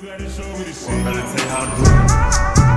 You gotta show me the shit. I'm gonna tell you how to do it.